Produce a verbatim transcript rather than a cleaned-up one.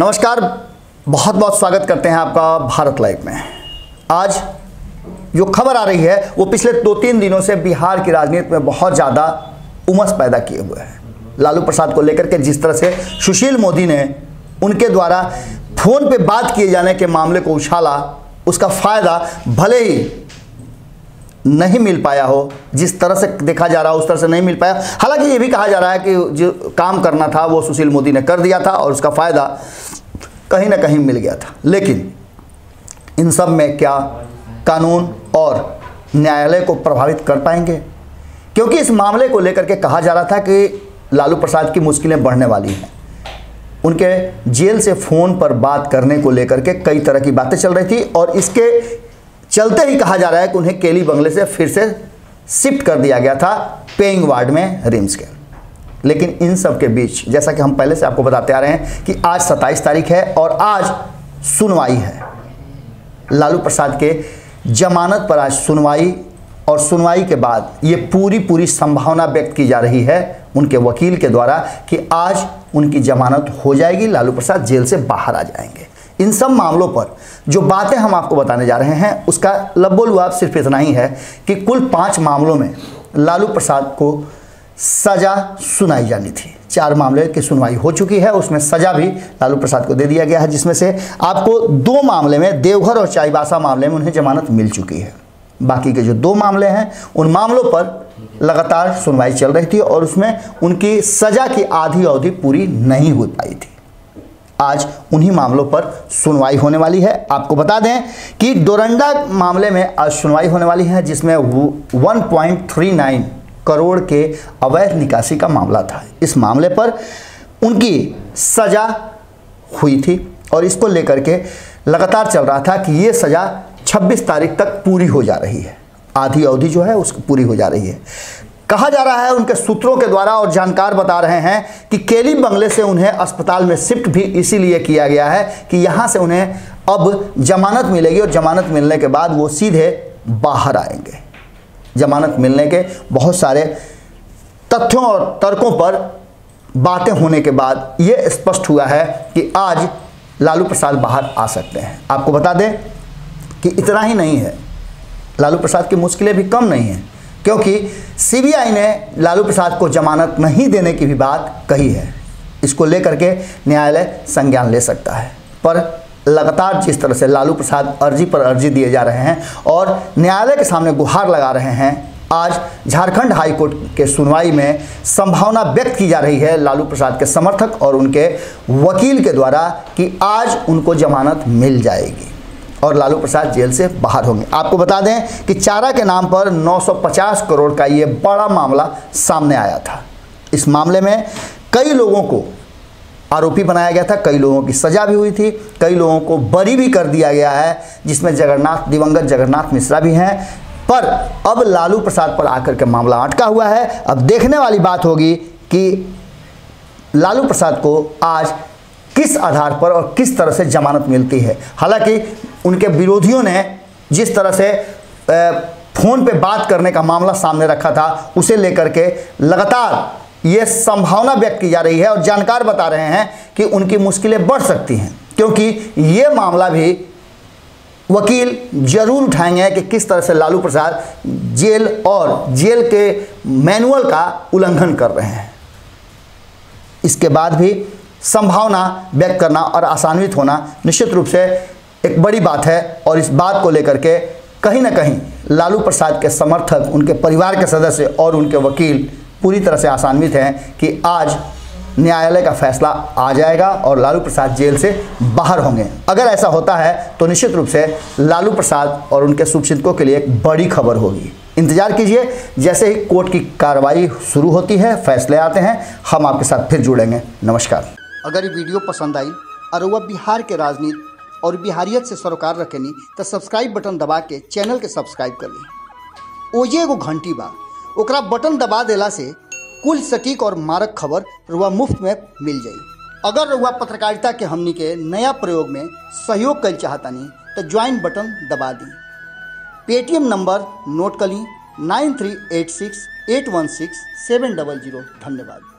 नमस्कार, बहुत बहुत स्वागत करते हैं आपका भारत लाइव में। आज जो खबर आ रही है वो पिछले दो तीन दिनों से बिहार की राजनीति में बहुत ज़्यादा उमस पैदा किए हुए हैं। लालू प्रसाद को लेकर के जिस तरह से सुशील मोदी ने उनके द्वारा फ़ोन पे बात किए जाने के मामले को उछाला, उसका फ़ायदा भले ही नहीं मिल पाया हो, जिस तरह से देखा जा रहा है उस तरह से नहीं मिल पाया। हालांकि ये भी कहा जा रहा है कि जो काम करना था वो सुशील मोदी ने कर दिया था और उसका फ़ायदा कहीं ना कहीं मिल गया था। लेकिन इन सब में क्या कानून और न्यायालय को प्रभावित कर पाएंगे? क्योंकि इस मामले को लेकर के कहा जा रहा था कि लालू प्रसाद की मुश्किलें बढ़ने वाली हैं। उनके जेल से फ़ोन पर बात करने को लेकर के कई तरह की बातें चल रही थी और इसके चलते ही कहा जा रहा है कि उन्हें केली बंगले से फिर से शिफ्ट कर दिया गया था पेइंग वार्ड में रिम्स के। लेकिन इन सब के बीच, जैसा कि हम पहले से आपको बताते आ रहे हैं कि आज सत्ताईस तारीख है और आज सुनवाई है। लालू प्रसाद के जमानत पर आज सुनवाई, और सुनवाई के बाद ये पूरी पूरी संभावना व्यक्त की जा रही है उनके वकील के द्वारा कि आज उनकी जमानत हो जाएगी, लालू प्रसाद जेल से बाहर आ जाएंगे। इन सब मामलों पर जो बातें हम आपको बताने जा रहे हैं उसका लबोलुआब सिर्फ इतना ही है कि कुल पाँच मामलों में लालू प्रसाद को सज़ा सुनाई जानी थी। चार मामले की सुनवाई हो चुकी है, उसमें सज़ा भी लालू प्रसाद को दे दिया गया है, जिसमें से आपको दो मामले में, देवघर और चाईबासा मामले में, उन्हें जमानत मिल चुकी है। बाकी के जो दो मामले हैं उन मामलों पर लगातार सुनवाई चल रही थी और उसमें उनकी सज़ा की आधी अवधि पूरी नहीं हो पाई थी। आज उन्हीं मामलों पर सुनवाई होने वाली है। आपको बता दें कि डोरंडा मामले में आज सुनवाई होने वाली है, जिसमें एक पॉइंट तीन नौ करोड़ के अवैध निकासी का मामला था। इस मामले पर उनकी सज़ा हुई थी और इसको लेकर के लगातार चल रहा था कि ये सज़ा छब्बीस तारीख तक पूरी हो जा रही है, आधी अवधि जो है उसको पूरी हो जा रही है। कहा जा रहा है उनके सूत्रों के द्वारा, और जानकार बता रहे हैं कि केली बंगले से उन्हें अस्पताल में शिफ्ट भी इसीलिए किया गया है कि यहाँ से उन्हें अब जमानत मिलेगी और जमानत मिलने के बाद वो सीधे बाहर आएंगे। जमानत मिलने के बहुत सारे तथ्यों और तर्कों पर बातें होने के बाद ये स्पष्ट हुआ है कि आज लालू प्रसाद बाहर आ सकते हैं। आपको बता दें कि इतना ही नहीं है, लालू प्रसाद की मुश्किलें भी कम नहीं हैं, क्योंकि सीबीआई ने लालू प्रसाद को जमानत नहीं देने की भी बात कही है। इसको लेकर के न्यायालय संज्ञान ले सकता है, पर लगातार जिस तरह से लालू प्रसाद अर्जी पर अर्जी दिए जा रहे हैं और न्यायालय के सामने गुहार लगा रहे हैं, आज झारखंड हाईकोर्ट के सुनवाई में संभावना व्यक्त की जा रही है लालू प्रसाद के समर्थक और उनके वकील के द्वारा कि आज उनको जमानत मिल जाएगी और लालू प्रसाद जेल से बाहर होंगे। आपको बता दें कि चारा के नाम पर नौ सौ पचास करोड़ का ये बड़ा मामला सामने आया था। इस मामले में कई लोगों को आरोपी बनाया गया था, कई लोगों की सज़ा भी हुई थी, कई लोगों को बरी भी कर दिया गया है, जिसमें जगन्नाथ दिवंगत जगन्नाथ मिश्रा भी हैं। पर अब लालू प्रसाद पर आकर के मामला अटका हुआ है। अब देखने वाली बात होगी कि लालू प्रसाद को आज किस आधार पर और किस तरह से जमानत मिलती है। हालांकि उनके विरोधियों ने जिस तरह से फ़ोन पे बात करने का मामला सामने रखा था, उसे लेकर के लगातार ये संभावना व्यक्त की जा रही है और जानकार बता रहे हैं कि उनकी मुश्किलें बढ़ सकती हैं, क्योंकि ये मामला भी वकील जरूर उठाएंगे कि किस तरह से लालू प्रसाद जेल और जेल के मैनुअल का उल्लंघन कर रहे हैं। इसके बाद भी संभावना व्यक्त करना और आसान्वित होना निश्चित रूप से एक बड़ी बात है और इस बात को लेकर के कहीं ना कहीं लालू प्रसाद के समर्थक, उनके परिवार के सदस्य और उनके वकील पूरी तरह से आसान्वित हैं कि आज न्यायालय का फैसला आ जाएगा और लालू प्रसाद जेल से बाहर होंगे। अगर ऐसा होता है तो निश्चित रूप से लालू प्रसाद और उनके शुभचिंतकों के लिए एक बड़ी खबर होगी। इंतजार कीजिए, जैसे ही कोर्ट की कार्रवाई शुरू होती है, फैसले आते हैं, हम आपके साथ फिर जुड़ेंगे। नमस्कार। अगर ये वीडियो पसंद आई और वह बिहार के राजनीति और बिहारियत से सरोकार रखेनी तो सब्सक्राइब बटन दबा के चैनल के सब्सक्राइब कर ली। ओजे एगो घंटी बा, ओकरा बटन दबा देला से कुल सटीक और मारक खबर रुआ मुफ्त में मिल जाई। अगर रुआ पत्रकारिता के हमनी के नया प्रयोग में सहयोग कर चाहतानी तो ज्वाइन बटन दबा दी। पेटीएम नंबर नोट कर ली, nine three eight six eight one six seven double zero. धन्यवाद।